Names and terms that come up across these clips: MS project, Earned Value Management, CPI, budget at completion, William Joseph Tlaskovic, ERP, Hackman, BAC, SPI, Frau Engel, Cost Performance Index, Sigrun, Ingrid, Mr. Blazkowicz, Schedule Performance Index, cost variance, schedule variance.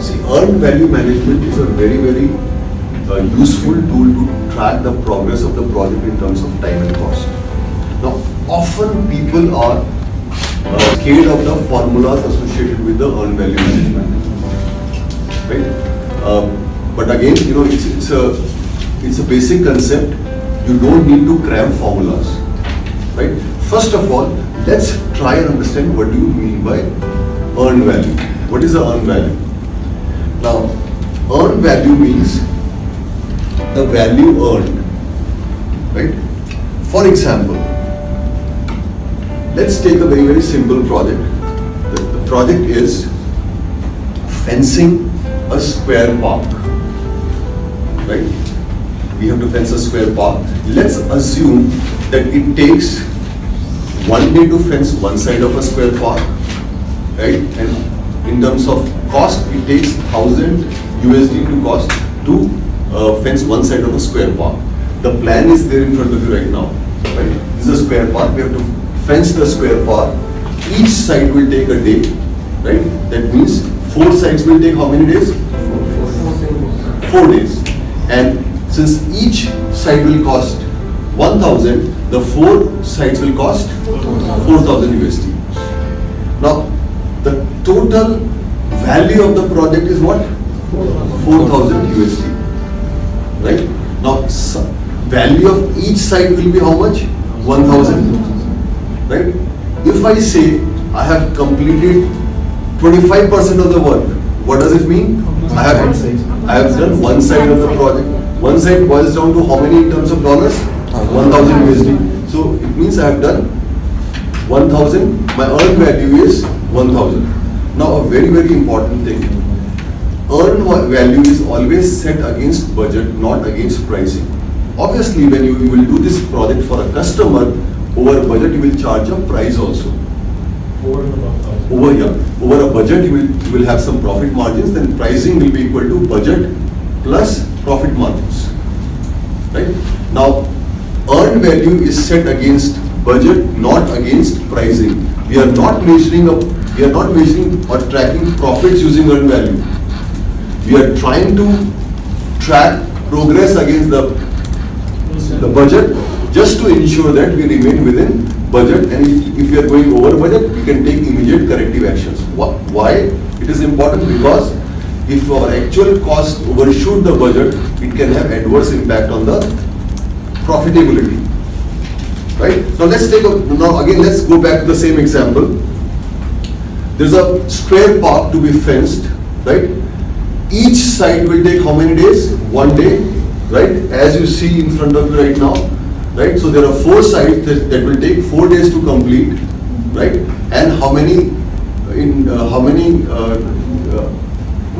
See, earned value management is a very, very useful tool to track the progress of the project in terms of time and cost. Now, often people are scared of the formulas associated with the earned value management, right? But again, you know, it's a basic concept. You don't need to cram formulas, right? First of all, let's try and understand what do you mean by earned value. What is the earned value? Now, earned value means the value earned, right? For example, let's take a very, very simple project. The project is fencing a square park, right? We have to fence a square park. Let's assume that it takes 1 day to fence one side of a square park, right? And in terms of cost, it takes $1,000 USD to cost to fence one side of a square park. The plan is there in front of you right now, right? This is a square park. We have to fence the square park. Each side will take a day, right? That means 4 sides will take how many days? 4 days. And since each side will cost 1,000, the 4 sides will cost 4,000 USD. Now, the total value of the project is what? 4,000 USD, right? Now, value of each side will be how much? 1,000, right? If I say I have completed 25% of the work, what does it mean? I have done one side of the project. One side boils down to how many in terms of dollars? 1,000 USD. So it means I have done 1,000. My earned value is 1,000. Now, a very, very important thing. Earned value is always set against budget, not against pricing. Obviously, when you will do this project for a customer over budget, you will charge a price also. Over a budget, you will have some profit margins. Then pricing will be equal to budget plus profit margins. Right now, earned value is set against budget, not against pricing. We are not measuring or tracking profits using earned value. We are trying to track progress against the budget, just to ensure that we remain within budget. And if we are going over budget, we can take immediate corrective actions. Why it is important? Because if our actual cost overshoot the budget, it can have adverse impact on the profitability, right? Now let's go back to the same example. There's a square park to be fenced, right? Each side will take how many days? 1 day, right? As you see in front of you right now, right? So there are 4 sides that will take 4 days to complete, right? And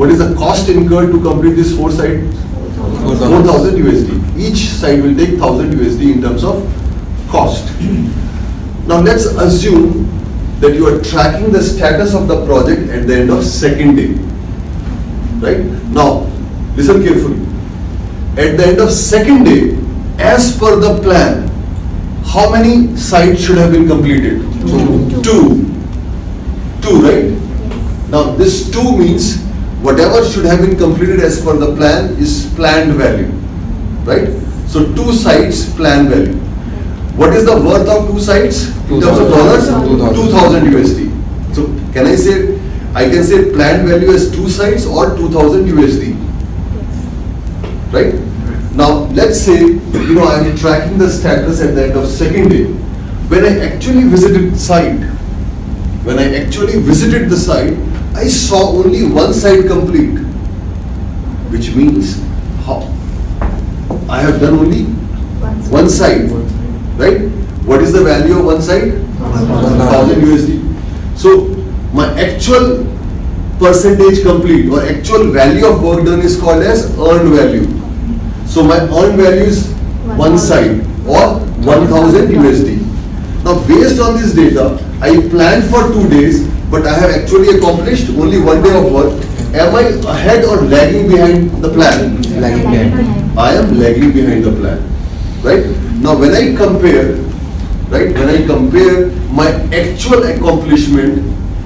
what is the cost incurred to complete this 4 sides? 4,000 USD. Each side will take 1,000 USD in terms of cost. Now let's assume that you are tracking the status of the project at the end of 2nd day, right? Now, listen carefully. At the end of 2nd day, as per the plan, how many sides should have been completed? 2, right? Now, this 2 means whatever should have been completed as per the plan is planned value, right? So 2 sides, planned value. What is the worth of 2 sides in terms of dollars? 2,000 USD. So can I say, I can say planned value as 2 sides or 2,000 USD, right? Now let's say, you know, I am tracking the status at the end of 2nd day. When I actually visited the site, I saw only 1 side complete, which means I have done only 1 side, right? What is the value of 1 side? 1,000 USD. So my actual percentage complete or actual value of work done is called as earned value. So my earned value is 1 side or 1,000 USD. Now based on this data, I planned for 2 days, but I have actually accomplished only 1 day of work. Am I ahead or lagging behind the plan? Lagging behind. I am lagging behind the plan, right? Now when I compare, right, my actual accomplishment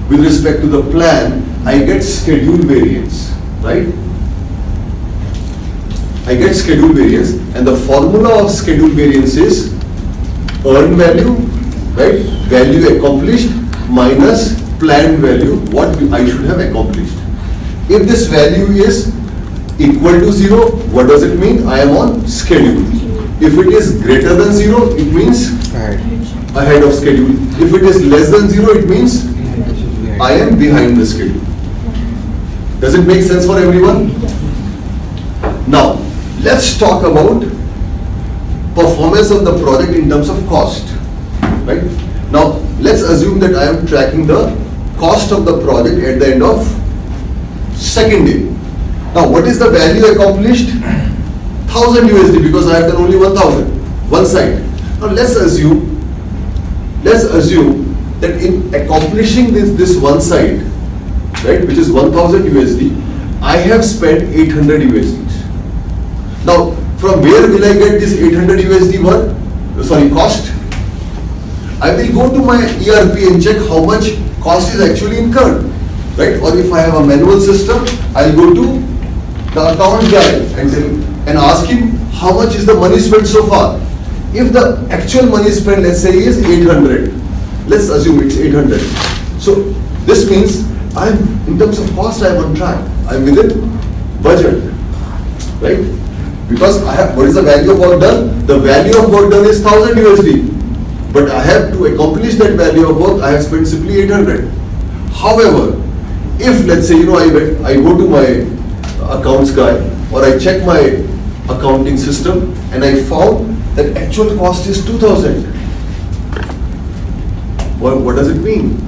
with respect to the plan, I get schedule variance, right? I get schedule variance, and the formula of schedule variance is earned value, right? Value accomplished minus planned value, what I should have accomplished. If this value is equal to 0, what does it mean? I am on schedule. If it is greater than 0, it means ahead of schedule. If it is less than 0, it means I am behind the schedule. Does it make sense for everyone? Now, let's talk about performance of the project in terms of cost. Right? Now, let's assume that I am tracking the cost of the project at the end of second day. Now, what is the value accomplished? 1000 USD, because I have done only 1000, one side. Now, let's assume that in accomplishing this one side, right, which is 1000 USD, I have spent 800 USD. Now, from where will I get this 800 USD cost? I will go to my ERP and check how much cost is actually incurred, right? Or if I have a manual system, I'll go to the account guy and ask him how much is the money spent so far. If the actual money spent, let's say, is 800, let's assume it's 800. So this means I'm, in terms of cost, I'm on track. I'm within budget, right? Because I have, what is the value of work done? The value of work done is 1000 USD, but I have to accomplish that value of work. I have spent simply 800. However, if let's say I go to my accounts guy or I check my accounting system and I found that actual cost is 2000. Well, what does it mean?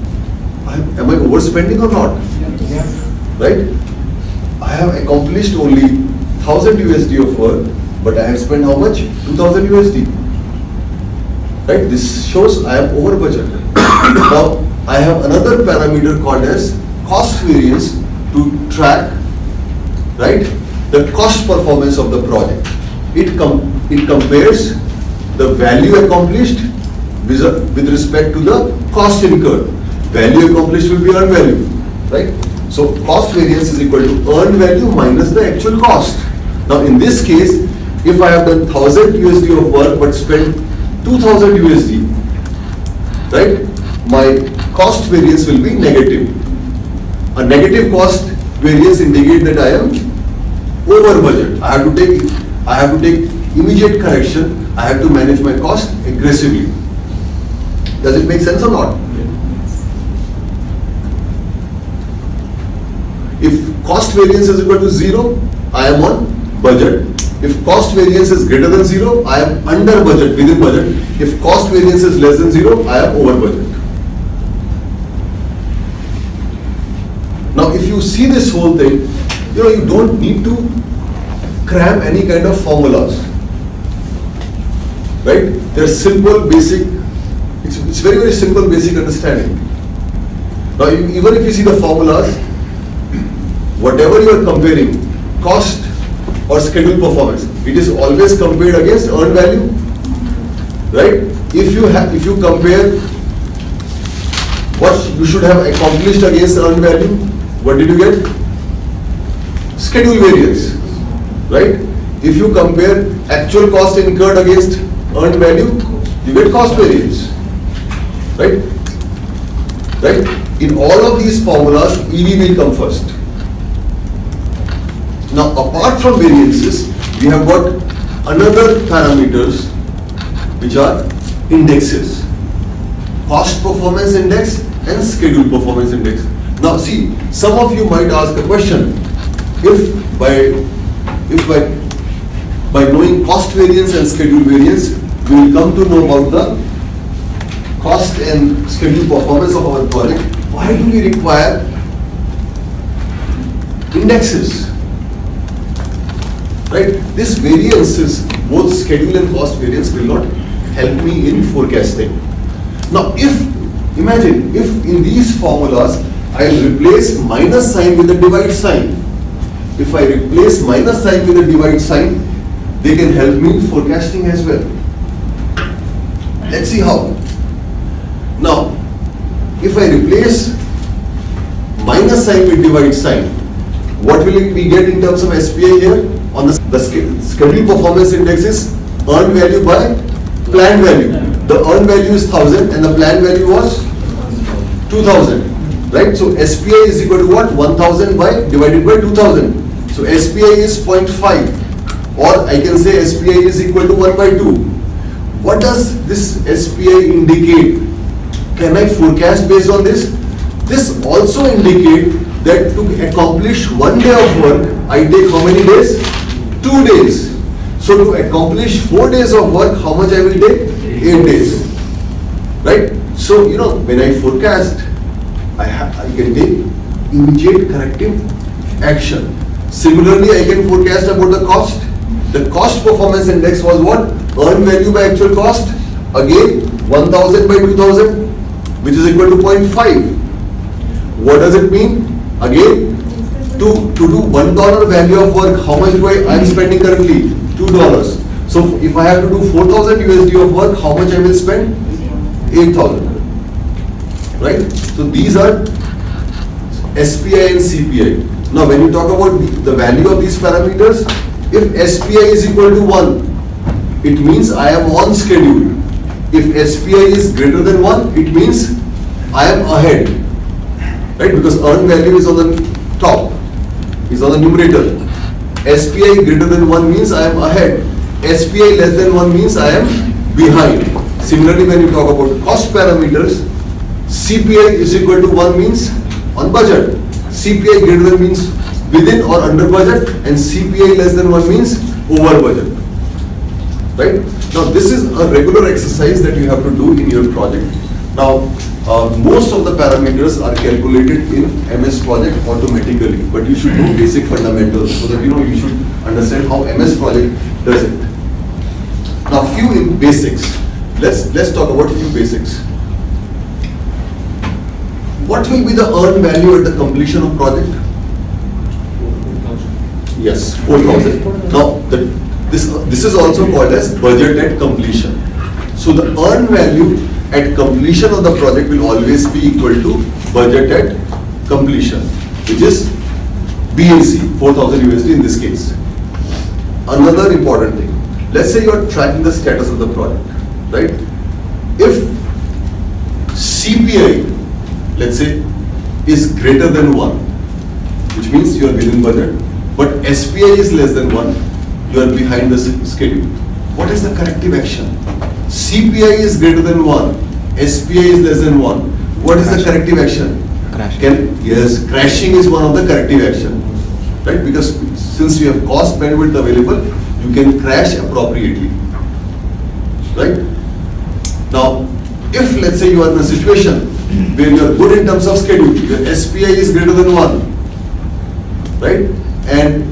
Am I overspending or not? Yeah. Right? I have accomplished only 1000 USD of work, but I have spent how much? 2000 USD. Right? This shows I am over budget. Now, I have another parameter called as cost variance to track, right, the cost performance of the project. It compares the value accomplished with respect to the cost incurred. Value accomplished will be earned value, right? So cost variance is equal to earned value minus the actual cost. Now in this case, if I have done 1000 USD of work but spent 2000 USD, right, my cost variance will be negative. A negative cost variance indicates that I am over budget. I have to take immediate correction. I have to manage my cost aggressively. Does it make sense or not? If cost variance is equal to 0, I am on budget. If cost variance is greater than 0, I am under budget, within budget. If cost variance is less than 0, I am over budget. Now, if you see this whole thing, you don't need to cram any kind of formulas, right? They're simple, basic. It's very, very simple, basic understanding. Now, even if you see the formulas, whatever you are comparing, cost or schedule performance, it is always compared against earned value, right? If you compare what you should have accomplished against earned value, what did you get? Schedule variance, right? If you compare actual cost incurred against earned value, you get cost variance, right? Right? In all of these formulas, EV will come first. Now, apart from variances, we have got another parameters which are indexes. Cost performance index and schedule performance index. Now see, some of you might ask a question, if by knowing cost variance and schedule variance, we will come to know about the cost and schedule performance of our project. Why do we require indexes? Right? These variances, both schedule and cost variance, will not help me in forecasting. Now, imagine if in these formulas I replace minus sign with a divide sign. If I replace minus sign with a divide sign, they can help me in forecasting as well. Let's see how. Now, if I replace minus sign with divide sign, what will we get in terms of SPI here? On the scheduled performance index is earned value by planned value. The earned value is 1000 and the planned value was 2000. Right? So SPI is equal to what? 1000 by divided by 2000. So SPI is 0.5, or I can say SPI is equal to 1 by 2. What does this SPI indicate? Can I forecast based on this? This also indicates that to accomplish 1 day of work, I take how many days? 2 days. So to accomplish 4 days of work, how much I will take? 8 days. Right? So you know, when I forecast, I can take immediate corrective action. Similarly, I can forecast about the cost. The cost performance index was what? Earned value by actual cost. Again, 1000 by 2000, which is equal to 0.5. What does it mean? Again, to do $1 value of work, how much do I am spending currently? $2. So if I have to do 4000 USD of work, how much I will spend? 8000. Right? So these are SPI and CPI. Now when you talk about the value of these parameters, if SPI is equal to 1, it means I am on schedule. If SPI is greater than 1, it means I am ahead. Right? Because earned value is on the top, is on the numerator. SPI greater than 1 means I am ahead. SPI less than 1 means I am behind. Similarly, when you talk about cost parameters, CPI is equal to 1 means on budget. CPI greater than means within or under budget, and CPI less than 1 means over budget. Right? Now this is a regular exercise that you have to do in your project. Now most of the parameters are calculated in MS project automatically, but you should do basic fundamentals so that you know you should understand how MS project does it. Now few in basics. Let's talk about few basics. What will be the earned value at the completion of project? 4,000. Yes, 4,000. Now, this is also called as budget at completion. So the earned value at completion of the project will always be equal to budget at completion, which is BAC, 4,000 USD in this case. Another important thing, let's say you are tracking the status of the project, right? If CPI, let's say, is greater than 1, which means you are within budget, but SPI is less than 1, you are behind the schedule. What is the corrective action? CPI is greater than 1, SPI is less than 1. What is the corrective action? Yes, crashing is one of the corrective action, right? Because since you have cost bandwidth available, you can crash appropriately, right? Now, if let's say you are in a situation where you are good in terms of schedule, your SPI is greater than 1, right? And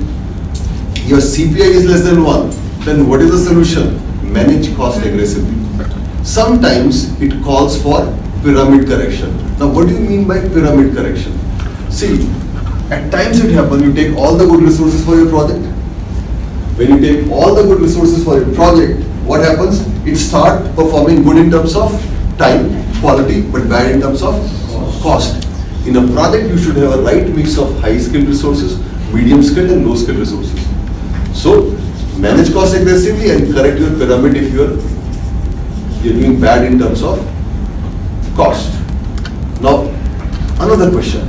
your CPI is less than 1, then what is the solution? Manage cost aggressively. Sometimes it calls for pyramid correction. Now what do you mean by pyramid correction? See, at times it happens, you take all the good resources for your project. When you take all the good resources for your project, what happens? It starts performing good in terms of time, quality, but bad in terms of cost. In a project, you should have a right mix of high-skilled resources, medium-skilled and low-skilled resources. So, manage cost aggressively and correct your pyramid if you're doing bad in terms of cost. Now, another question.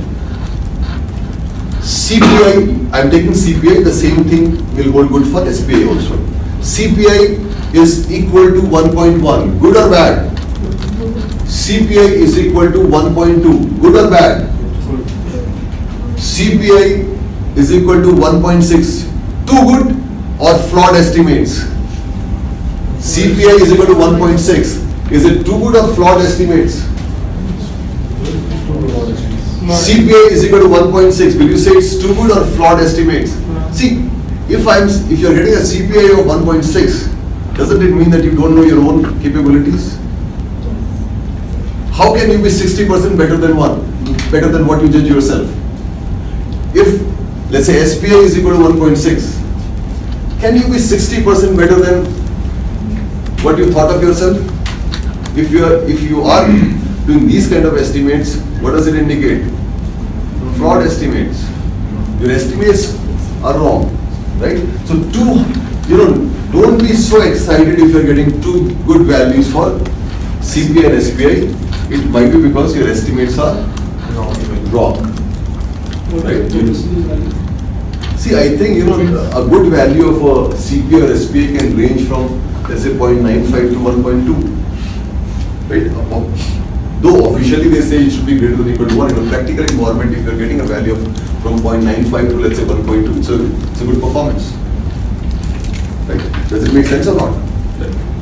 CPI, I'm taking CPI, the same thing will hold good for SPI also. CPI is equal to 1.1, good or bad? CPI is equal to 1.2, good or bad? CPI is equal to 1.6, too good or flawed estimates? CPI is equal to 1.6, is it too good or flawed estimates? CPI is equal to 1.6, will you say it's too good or flawed estimates? See, if you're getting a CPI of 1.6, doesn't it mean that you don't know your own capabilities? How can you be 60% better than better than what you judge yourself? If, let's say, SPI is equal to 1.6, can you be 60% better than what you thought of yourself? If you are doing these kind of estimates, what does it indicate? flawed estimates. Your estimates are wrong, right? So don't be so excited if you're getting two good values for CPI and SPI. It might be because your estimates are wrong, right? See, I think a good value of a CPI or SPI can range from, let's say, 0.95 to 1.2. Right? Though officially they say it should be greater than or equal to 1, in a practical environment, if you're getting a value of from 0.95 to, let's say, 1.2, it's a good performance. Right? Does it make sense or not? Right.